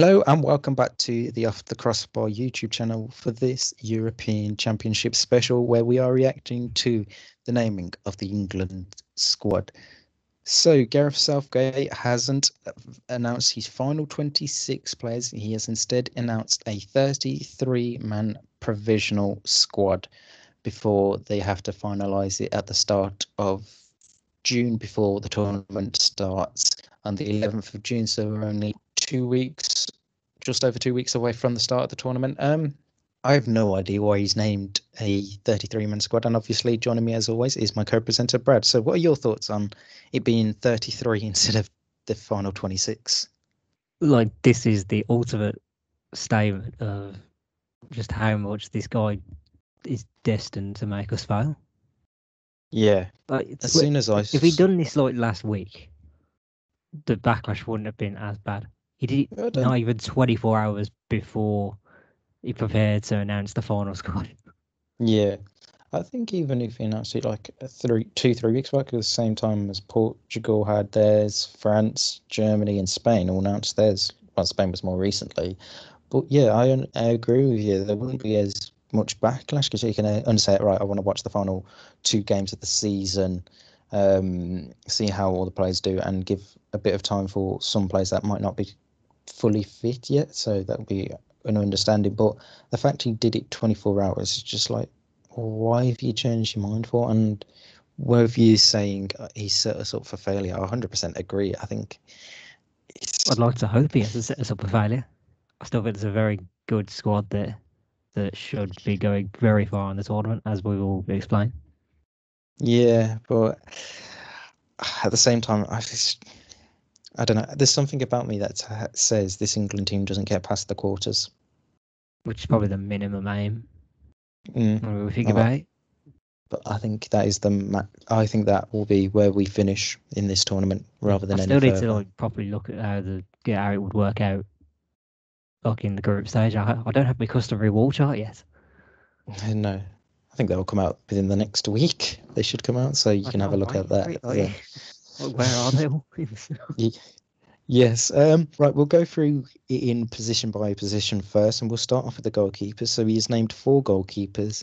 Hello and welcome back to the Off the Crossbar YouTube channel for this European Championship special where we are reacting to the naming of the England squad. So Gareth Southgate hasn't announced his final 26 players. He has instead announced a 33-man provisional squad before they have to finalise it at the start of June before the tournament starts on the 11th of June. So we're only 2 weeks, just over 2 weeks away from the start of the tournament. I have no idea why he's named a 33-man squad, and obviously joining me as always is my co-presenter Brad. So what are your thoughts on it being 33 instead of the final 26? Like, this is the ultimate statement of just how much this guy is destined to make us fail. Yeah, like, as soon as if we'd done this like last week, the backlash wouldn't have been as bad. He did it not even 24 hours before he prepared to announce the final squad. Yeah, I think even if he announced it like two, three weeks back at the same time as Portugal had theirs, France, Germany and Spain all announced theirs. Well, Spain was more recently. But yeah, I agree with you. There wouldn't be as much backlash because you can understand, right, I want to watch the final two games of the season, see how all the players do and give a bit of time for some players that might not be fully fit yet, so that would be an understanding. But the fact he did it 24 hours is just like, why have you changed your mind for? And with you saying he set us up for failure, I 100% agree. I think I'd like to hope he hasn't set us up for failure. I still think there's a very good squad there that should be going very far in the tournament, as we will explain. Yeah, but at the same time, I don't know. There's something about me that says this England team doesn't get past the quarters, which is probably the minimum aim. When we think about it. But I think that is I think that will be where we finish in this tournament, rather than. I still need to like properly look at how it would work out, like in the group stage. I don't have my customary wall chart yet. No. I think they'll come out within the next week. They should come out, so you can have a look at that. Yeah. Where are they all? Yes. Right, we'll go through it in position by position first, and we'll start off with the goalkeepers. So he's named four goalkeepers,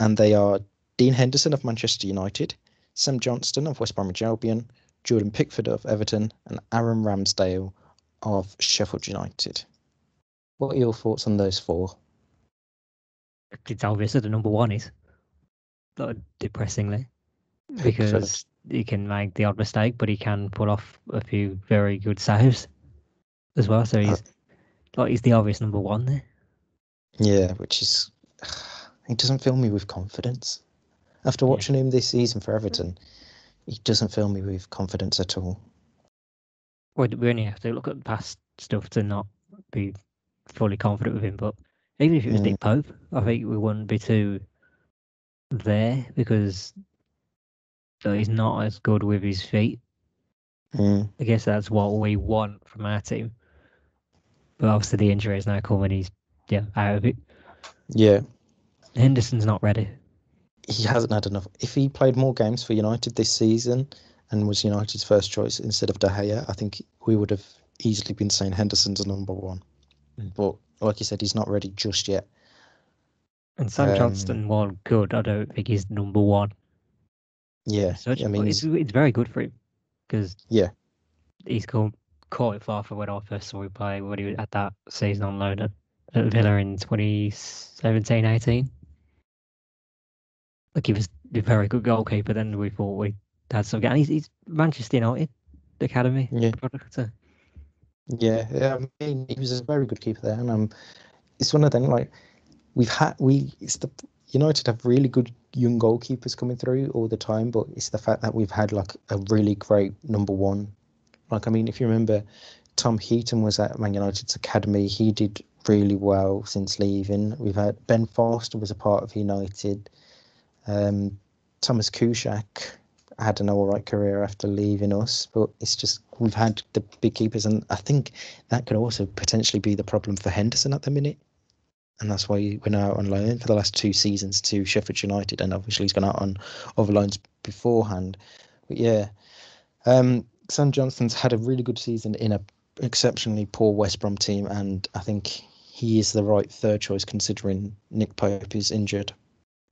and they are Dean Henderson of Manchester United, Sam Johnstone of West Bromwich Albion, Jordan Pickford of Everton, and Aaron Ramsdale of Sheffield United. What are your thoughts on those four? It's obvious that the number one is, depressingly, because he can make the odd mistake, but he can pull off a few very good saves as well. So he's the obvious number one there. Yeah, which is, he doesn't fill me with confidence. After watching him this season for Everton, he doesn't fill me with confidence at all. Well, we only have to look at past stuff to not be fully confident with him, but even if it was Nick Pope, I think we wouldn't be too there because he's not as good with his feet. I guess that's what we want from our team. But obviously the injury is now coming. He's out of it. Yeah. Henderson's not ready. He hasn't had enough. If he played more games for United this season and was United's first choice instead of De Gea, I think we would have easily been saying Henderson's number one. But like you said, he's not ready just yet. And Sam Johnstone, while good, I don't think he's number one. Yeah, I mean, it's very good for him because he's gone quite far from when I first saw him play when he had that season on loan at Villa in 2017-18. Like, he was a very good goalkeeper. Then we thought we had some. And he's Manchester United academy product. So. Yeah, I mean, he was a very good keeper there, and it's one of them. Like, United have really good young goalkeepers coming through all the time, but it's the fact that we've had like a really great number one. Like, I mean, if you remember, Tom Heaton was at Man United's academy. He did really well since leaving. We've had Ben Foster was a part of United. Thomas Cusack had an all right career after leaving us, but it's just we've had the big keepers, and I think that could also potentially be the problem for Henderson at the minute, and that's why he went out on loan for the last two seasons to Sheffield United, and obviously he's gone out on other loans beforehand. But Sam Johnston's had a really good season in a exceptionally poor West Brom team, and I think he is the right third choice considering Nick Pope is injured.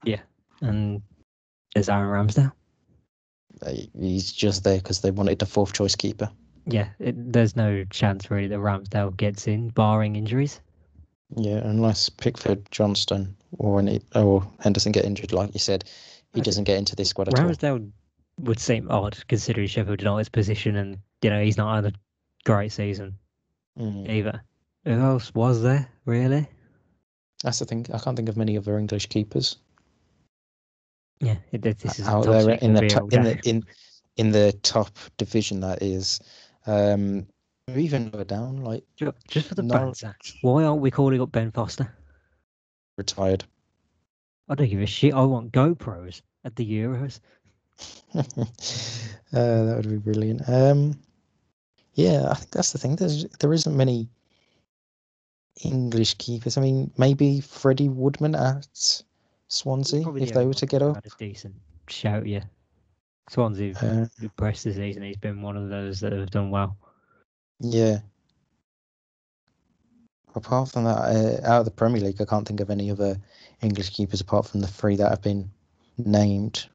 Yeah, and is Aaron Ramsdale? He's just there because they wanted a fourth choice keeper. Yeah, there's no chance really that Ramsdale gets in, barring injuries. Yeah, unless Pickford, Johnston, or Henderson get injured, like you said, he doesn't get into this squad at all. Ramsdale would seem odd considering Sheffield United's position, and you know he's not had a great season either. Who else was there really? That's the thing. I can't think of many other English keepers. Yeah, this is out there in the top division. That is. Even lower down, like just for the banter. Why aren't we calling up Ben Foster? Retired. I don't give a shit. I want GoPros at the Euros. That would be brilliant. Yeah, I think that's the thing. There isn't many English keepers. I mean, maybe Freddie Woodman at Swansea if they were to get up. Had a decent shout, yeah. Swansea impressed this season. He's been one of those that have done well. Yeah. Apart from that, out of the Premier League, I can't think of any other English keepers apart from the three that have been named.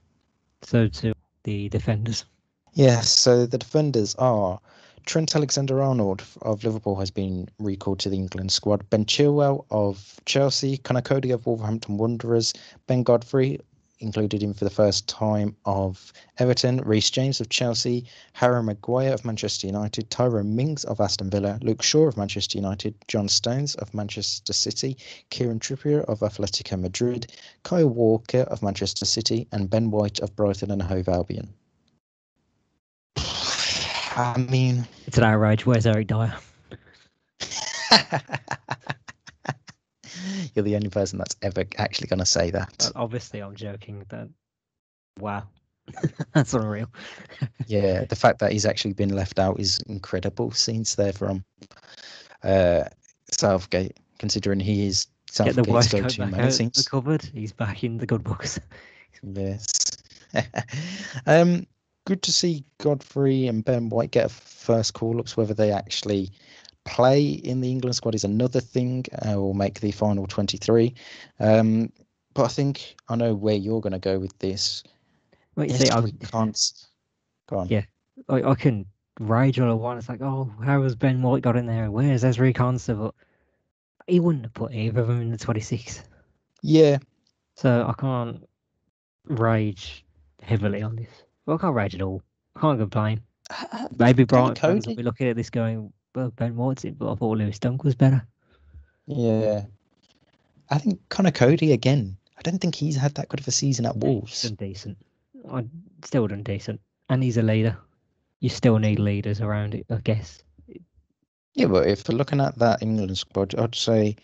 So to the defenders. Yeah, so the defenders are Trent Alexander-Arnold of Liverpool has been recalled to the England squad. Ben Chilwell of Chelsea. Conor Coady of Wolverhampton Wanderers. Ben Godfrey, included in for the first time, of Everton. Reece James of Chelsea. Harry Maguire of Manchester United. Tyrone Mings of Aston Villa. Luke Shaw of Manchester United. John Stones of Manchester City. Kieran Trippier of Atletico Madrid. Kyle Walker of Manchester City. And Ben White of Brighton and Hove Albion. I mean... it's an outrage. Where's Eric Dier? You're the only person that's ever actually going to say that. Obviously, I'm joking. That wow, that's unreal. Yeah, the fact that he's actually been left out is incredible. Scenes there from Southgate, considering he is Southgate's go-to man. Recovered, he's back in the good books. Yes. Good to see Godfrey and Ben White get first call-ups. Whether they actually play in the England squad is another thing, or make the final 23. But I think I know where you're going to go with this. Wait, yes, see, I can't. Go on. Yeah, I can rage all I want. It's like, oh, how has Ben White got in there? Where's Ezri Konsa? He wouldn't have put either of them in the 26. Yeah. So I can't rage heavily on this. Well, I can't rage at all. I can't complain. Maybe Brian will be looking at this going, well, Ben White's it, but I thought Lewis Dunk was better. Yeah. I think Conor Coady again. I don't think he's had that good of a season at Wolves. He's done decent. I've still done decent. And he's a leader. You still need leaders around it, I guess. Yeah, but if we're looking at that England squad, I'd say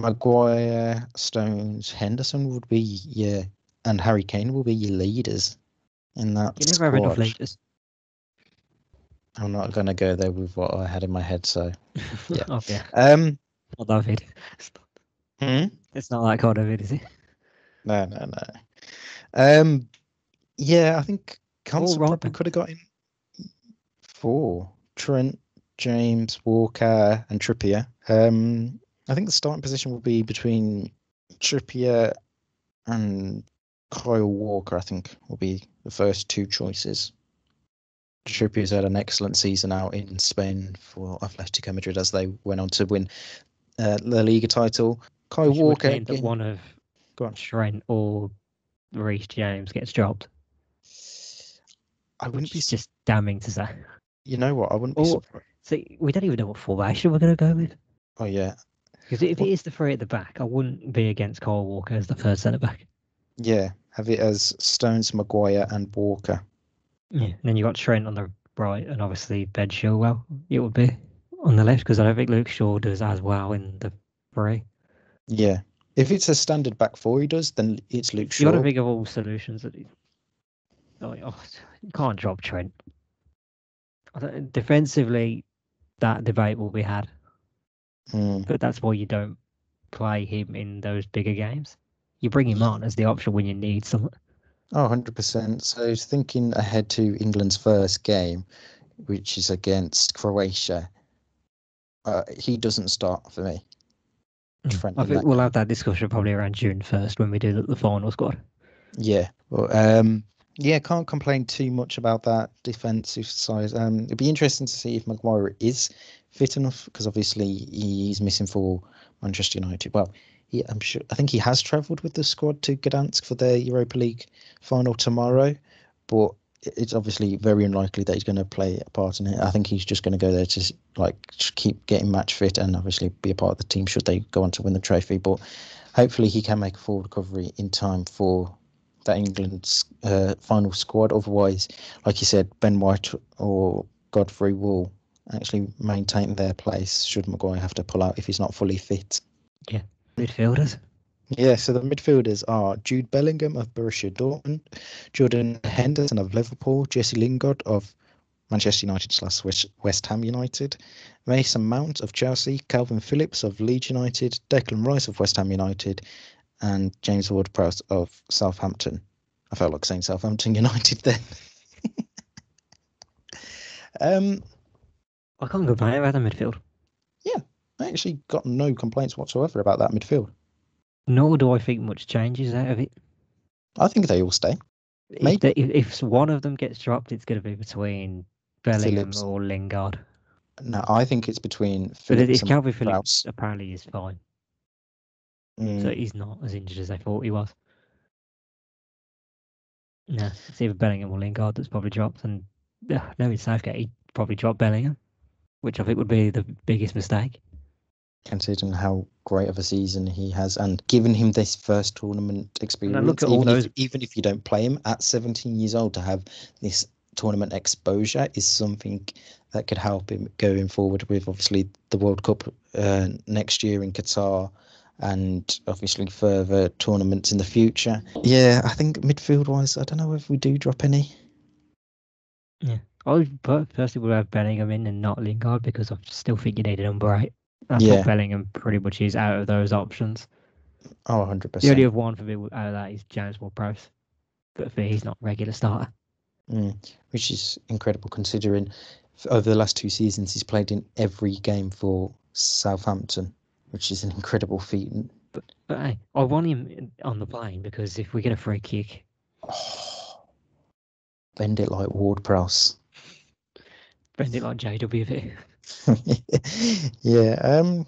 Maguire, Stones, Henderson would be your, and Harry Kane will be your leaders in that squad. You never have enough leaders. I'm not going to go there with what I had in my head, so yeah. Oh, yeah. Not that vid. It's not that kind of vid, is it? No. Yeah, I think Conser probably could have got in four. Trent, James, Walker and Trippier. I think the starting position will be between Trippier and Kyle Walker, I think, will be the first two choices. Trippier's had an excellent season out in Spain for Atletico Madrid as they went on to win La Liga title. Kyle Walker. That one of Trent or Reece James gets dropped. I wouldn't be just damning to say. You know what? I wouldn't be surprised. See, we don't even know what formation we're going to go with. Oh yeah, because if it is the three at the back, I wouldn't be against Kyle Walker as the third centre back. Yeah, have it as Stones, Maguire, and Walker. Yeah, and then you got Trent on the right, and obviously Ben Chilwell, it would be, on the left, because I don't think Luke Shaw does as well in the three. Yeah. If it's a standard back four he does, then it's Luke Shaw. You've got to think of all solutions. You can't drop Trent. Defensively, that debate will be had. But that's why you don't play him in those bigger games. You bring him on as the option when you need someone. Oh, 100%. So thinking ahead to England's first game, which is against Croatia, he doesn't start for me. Trent, I think we'll have that discussion probably around June 1st when we do the final squad. Yeah. Well, yeah, can't complain too much about that defensive side. It'd be interesting to see if Maguire is fit enough, because obviously he's missing for Manchester United. Well, I think he has travelled with the squad to Gdansk for their Europa League final tomorrow, but it's obviously very unlikely that he's going to play a part in it. I think he's just going to go there to keep getting match fit and obviously be a part of the team should they go on to win the trophy. But hopefully he can make a full recovery in time for that England's final squad. Otherwise, like you said, Ben White or Godfrey will actually maintain their place should Maguire have to pull out if he's not fully fit. Yeah. Midfielders. Yeah, so the midfielders are Jude Bellingham of Borussia Dortmund, Jordan Henderson of Liverpool, Jesse Lingard of Manchester United / West Ham United, Mason Mount of Chelsea, Calvin Phillips of Leeds United, Declan Rice of West Ham United, and James Ward-Prowse of Southampton. I felt like saying Southampton United then. I can't complain about the midfield. Yeah, I actually got no complaints whatsoever about that midfield. Nor do I think much changes out of it. I think they all stay. Maybe. If one of them gets dropped, it's going to be between Bellingham Phillips or Lingard. No, I think it's between Phillips and Calvin Phillips. Apparently is fine. So he's not as injured as I thought he was. No, it's either Bellingham or Lingard that's probably dropped. And no, in Southgate, he probably dropped Bellingham, which I think would be the biggest mistake, considering how great of a season he has and given him this first tournament experience. And look at even if you don't play him at 17 years old, to have this tournament exposure is something that could help him going forward with obviously the World Cup next year in Qatar and obviously further tournaments in the future. Yeah, I think midfield wise, I don't know if we do drop any. Yeah, I personally would have Bellingham in and not Lingard because I still think you need a number 8. I think Bellingham pretty much is out of those options. Oh, 100%. The only one for me out of that is James Ward-Prowse. But for me, he's not a regular starter. Which is incredible considering over the last 2 seasons he's played in every game for Southampton, which is an incredible feat. But hey, I want him on the plane because if we get a free kick... Oh, bend it like Ward-Prowse. Bend it like JWV. Yeah.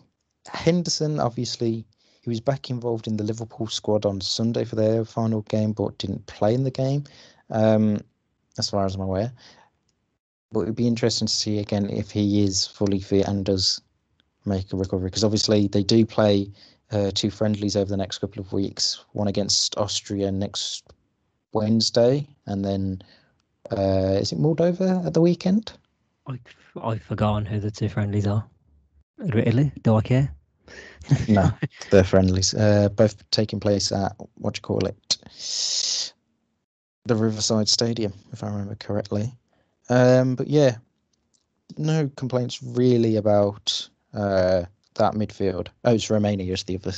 Henderson, obviously, he was back involved in the Liverpool squad on Sunday for their final game, but didn't play in the game, as far as I'm aware. But it would be interesting to see again if he is fully fit and does make a recovery, because obviously they do play 2 friendlies over the next couple of weeks, one against Austria next Wednesday, and then is it Moldova at the weekend? I've forgotten who the 2 friendlies are. Admittedly, do I care? No, they're friendlies. Both taking place at, the Riverside Stadium, if I remember correctly. But yeah, no complaints really about that midfield. Oh, it's Romania is the other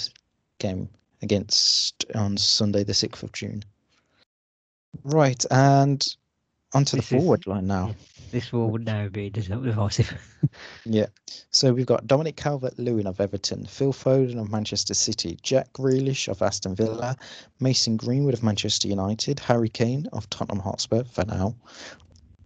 game against on Sunday the 6th of June. Right, and... onto the forward line now. This will now be divisive. Yeah. So we've got Dominic Calvert-Lewin of Everton, Phil Foden of Manchester City, Jack Grealish of Aston Villa, Mason Greenwood of Manchester United, Harry Kane of Tottenham Hotspur for now,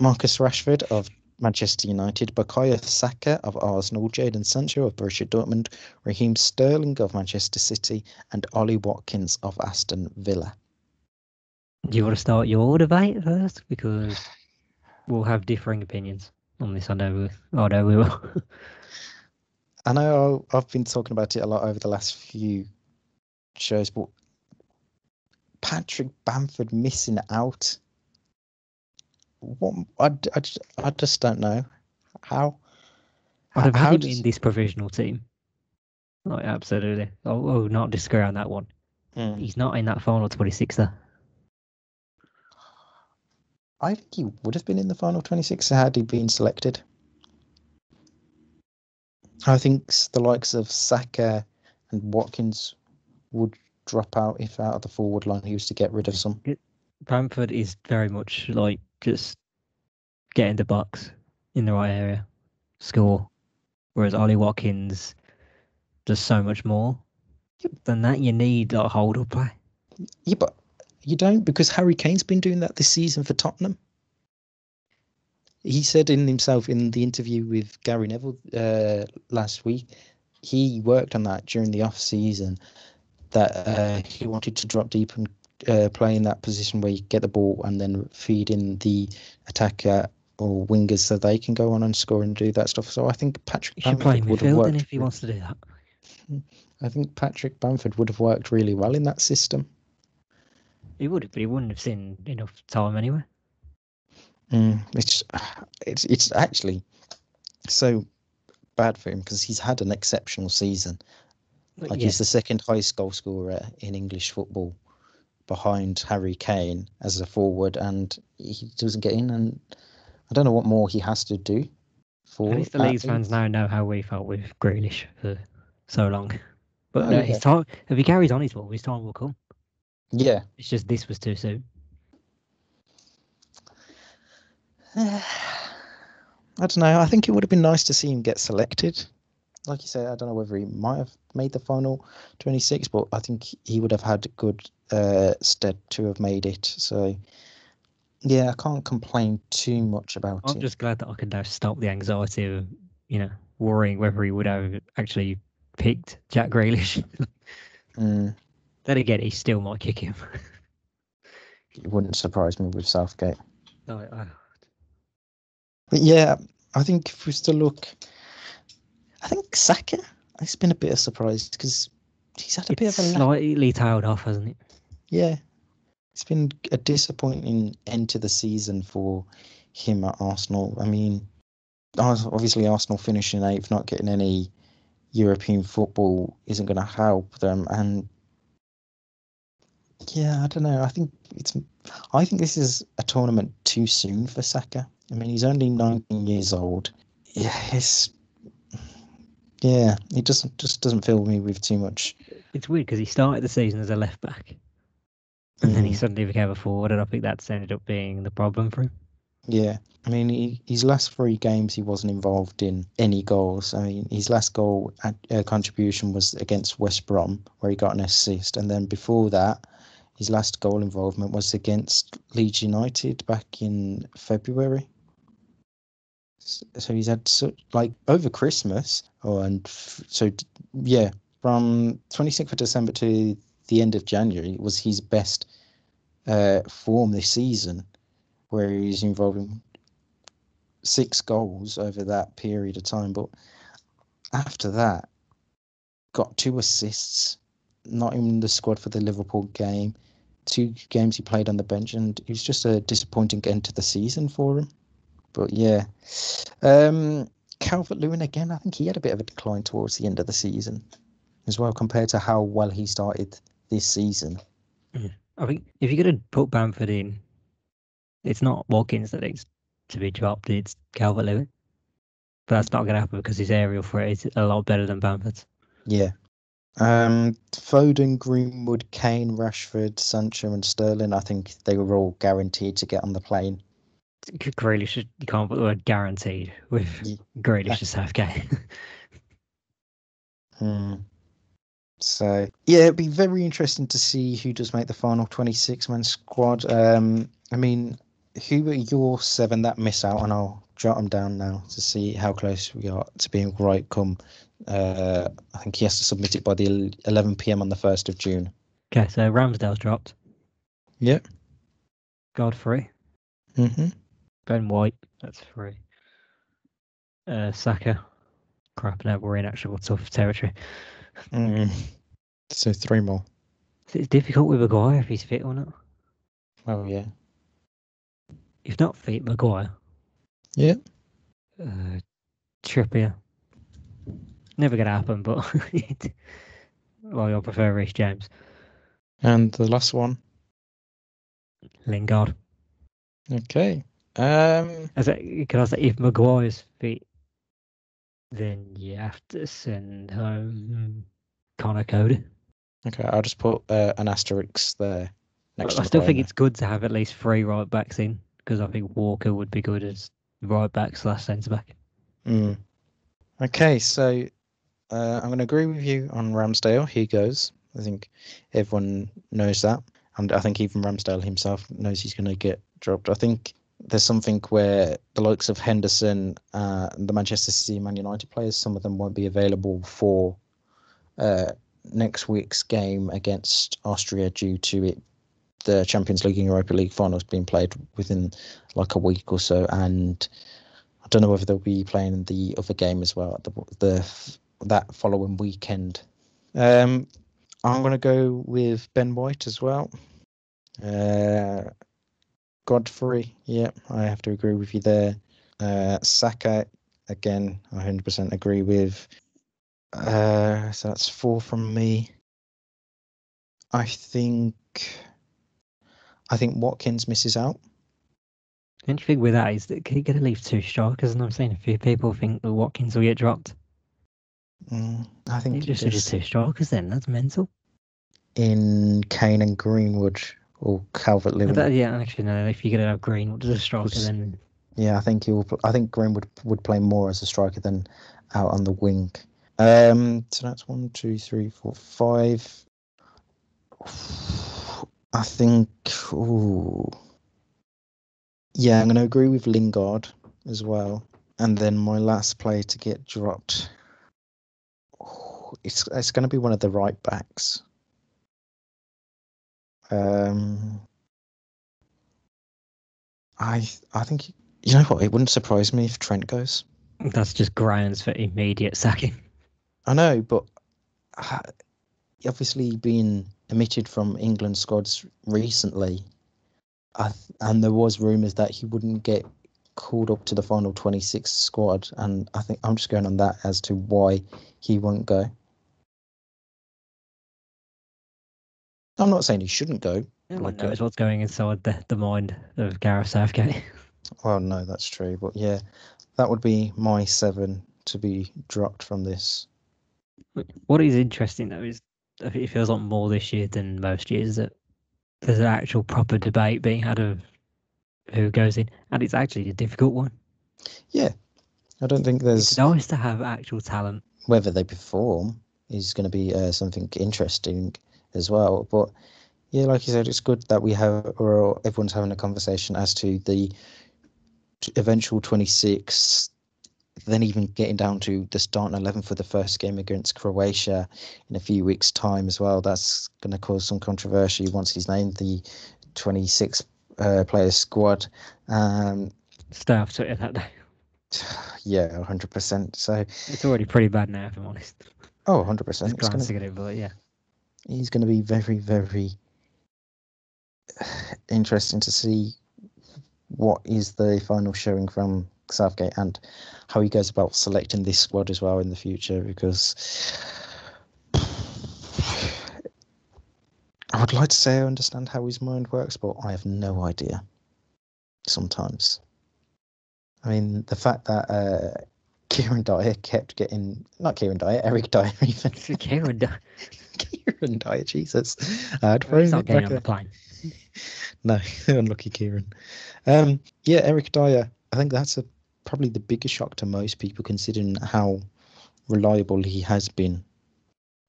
Marcus Rashford of Manchester United, Bukayo Saka of Arsenal, Jadon Sancho of Borussia Dortmund, Raheem Sterling of Manchester City, and Ollie Watkins of Aston Villa. Do you want to start your debate first? Because we'll have differing opinions on this. I know we will. I know I've been talking about it a lot over the last few shows, but Patrick Bamford missing out. What? I just don't know. How? I've had him in this provisional team. Oh, absolutely. I will not disagree on that one. He's not in that final 26er. I think he would have been in the final 26 had he been selected. I think the likes of Saka and Watkins would drop out if out of the forward line he was to get rid of some. Bamford is very much like just get in the box in the right area, score, Whereas Ollie Watkins does so much more than that. You need a hold-up play. Yeah, but you don't, because Harry Kane's been doing that this season for Tottenham. He said in himself in the interview with Gary Neville last week, he worked on that during the off-season, that he wanted to drop deep and play in that position where you get the ball and then feed in the attacker or wingers so they can go on and score and do that stuff. So I think Patrick Bamford would have worked. If he wants to do that. I think Patrick Bamford would have worked really well in that system. He would have, but he wouldn't have seen enough time anyway. It's actually so bad for him because he's had an exceptional season. Like yeah. He's the second highest goal scorer in English football, behind Harry Kane as a forward, and he doesn't get in. And I don't know what more he has to do. For at least the Leeds fans now know how we felt with Grealish for so long. But his time, if he carries on his ball, his time will come. Yeah, it's just this was too soon. I don't know. I think it would have been nice to see him get selected. Like you said, I don't know whether he might have made the final 26, but I think he would have had good stead to have made it. So, yeah, I can't complain too much about it. I'm just glad that I could now stop the anxiety of, worrying whether he would have actually picked Jack Grealish. Then again, he still might kick him. It wouldn't surprise me with Southgate. No, But yeah, I think if we still look, I think Saka has been a bit of a surprise because he's had a bit of a slightly tailed off, hasn't it? Yeah, it's been a disappointing end to the season for him at Arsenal. I mean, obviously Arsenal finishing 8th, not getting any European football isn't going to help them. And yeah, I don't know. I think this is a tournament too soon for Saka. I mean, he's only 19 years old. Yeah, he doesn't fill me with too much. It's weird because he started the season as a left back, and then he suddenly became a forward, and I think that's ended up being the problem for him. Yeah, I mean, his last 3 games he wasn't involved in any goals. I mean, his last goal contribution was against West Brom, where he got an assist, and then before that, his last goal involvement was against Leeds United back in February. So he's had over Christmas, from 26th of December to the end of January, it was his best form this season, where he's involving 6 goals over that period of time. But after that, got 2 assists, not in the squad for the Liverpool game, 2 games he played on the bench, and it was just a disappointing end to the season for him. But yeah, Calvert-Lewin again, I think he had a bit of a decline towards the end of the season as well, compared to how well he started this season. I think if you're going to put Bamford in, it's not Watkins that needs to be dropped, it's Calvert-Lewin. But that's not going to happen because his aerial threat is a lot better than Bamford's. Yeah. Foden, Greenwood, Kane, Rashford, Sancho and Sterling, I think they were all guaranteed to get on the plane. Grealish, you can't put the word guaranteed with Grealish and Southgate. So, yeah, it'd be very interesting to see who does make the final 26-man squad. I mean, who are your 7 that miss out? And I'll jot them down now to see how close we are to being right come. I think he has to submit it by the 11 p.m. on the 1st of June. Okay, so Ramsdale's dropped. Yep. Godfrey. Ben White, that's 3. Saka. Crap, now we're in actual tough territory. So 3 more. It's difficult with Maguire if he's fit or not. Oh, yeah. If not fit, Maguire. Yeah. Trippier. Never going to happen, but... Well, I prefer Reece James. And the last one? Lingard. Okay. Can I say, if Maguire's fit, then you have to send home Conor Coady. Okay, I'll just put an asterisk there. Next I still think it's good to have at least 3 right backs in, because I think Walker would be good as right back / centre back. Okay, so I'm going to agree with you on Ramsdale. He goes. I think everyone knows that. And I think even Ramsdale himself knows he's going to get dropped. I think there's something where the likes of Henderson, the Manchester City and Man United players, some of them won't be available for next week's game against Austria due to it, the Champions League and Europa League finals being played within like a week or so. And I don't know whether they'll be playing the other game as well, that following weekend. I'm going to go with Ben White as well. Godfrey, yeah, I have to agree with you there. Saka, again, I 100% agree with. So that's four from me. I think Watkins misses out. The interesting thing with that is that he's going to leave two strikers, and I'm seeing a few people think that Watkins will get dropped. I think it's just two strikers then, that's mental. In Kane and Greenwood or Calvert-Lewin. Yeah, actually, no, if you're going to have Greenwood as a striker, then... Yeah, I think Greenwood would play more as a striker than out on the wing. So that's 1, 2, 3, 4, 5. I think... Ooh. Yeah, I'm going to agree with Lingard as well. And then my last player to get dropped... It's going to be one of the right backs. I think, you know what, it wouldn't surprise me if Trent goes. That's just grounds for immediate sacking. I know, but obviously being omitted from England squads recently, and there was rumours that he wouldn't get called up to the final 26 squad, and I think I'm just going on that as to why he won't go. I'm not saying he shouldn't go. Everyone knows what's going inside the mind of Gareth Southgate. Well, no, that's true, but yeah, that would be my 7 to be dropped from this. What is interesting though is it feels like more this year than most years that there's an actual proper debate being had of who goes in, and it's actually a difficult one. Yeah, I don't think there's... It's nice to have actual talent. Whether they perform is going to be something interesting as well. But yeah, like you said, it's good that we have, or everyone's having a conversation as to the eventual 26, then even getting down to the starting 11 for the first game against Croatia in a few weeks' time as well. That's going to cause some controversy once he's named the 26th players squad. Stay off Twitter that day. Yeah, 100%. So it's already pretty bad now, if I'm honest. Oh, 100%. It's going to get it, but yeah, he's going to be very, very interesting to see what is the final showing from Southgate and how he goes about selecting this squad as well in the future, because I would like to say I understand how his mind works, but I have no idea sometimes. I mean, the fact that Eric Dier even. Kieran Dyer, Jesus. He's not getting on the plane. No, unlucky Kieran. Yeah, Eric Dier, I think that's probably the biggest shock to most people, considering how reliable he has been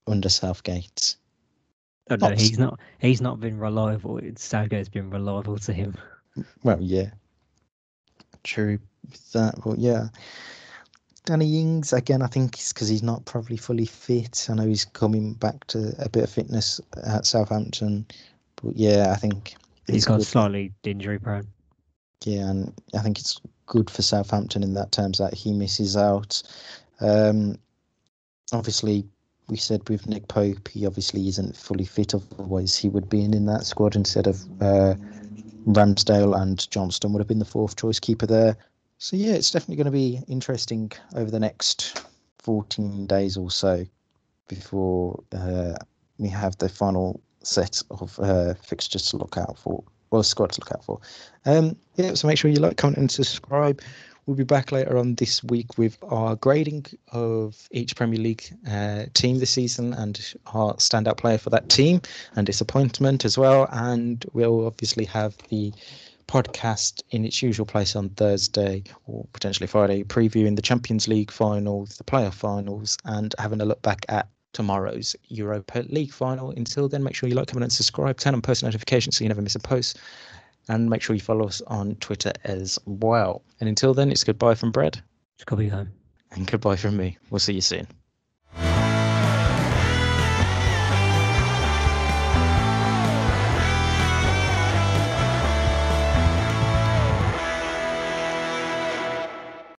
under Southgate. Oh, no, he's not been reliable. Southgate's been reliable to him. Well, yeah. True with that. But yeah. Danny Ings, again, I think it's because he's not probably fully fit. I know he's coming back to a bit of fitness at Southampton. But yeah, I think... He's got slightly injury prone. Yeah, and I think it's good for Southampton in that terms that he misses out. Obviously... We said with Nick Pope, he obviously isn't fully fit, otherwise he would be in that squad instead of Ramsdale, and Johnston would have been the fourth choice keeper there. So yeah, it's definitely going to be interesting over the next 14 days or so before we have the final set of fixtures to look out for, well, squad to look out for. Yeah, so make sure you like, comment and subscribe. We'll be back later on this week with our grading of each Premier League team this season and our standout player for that team and disappointment as well. And we'll obviously have the podcast in its usual place on Thursday or potentially Friday, previewing the Champions League finals, the playoff finals, and having a look back at tomorrow's Europa League final. Until then, make sure you like, comment and subscribe, turn on post notifications so you never miss a post, and make sure you follow us on Twitter as well. And until then, it's goodbye from Brad. It's goodbye home. And goodbye from me. We'll see you soon.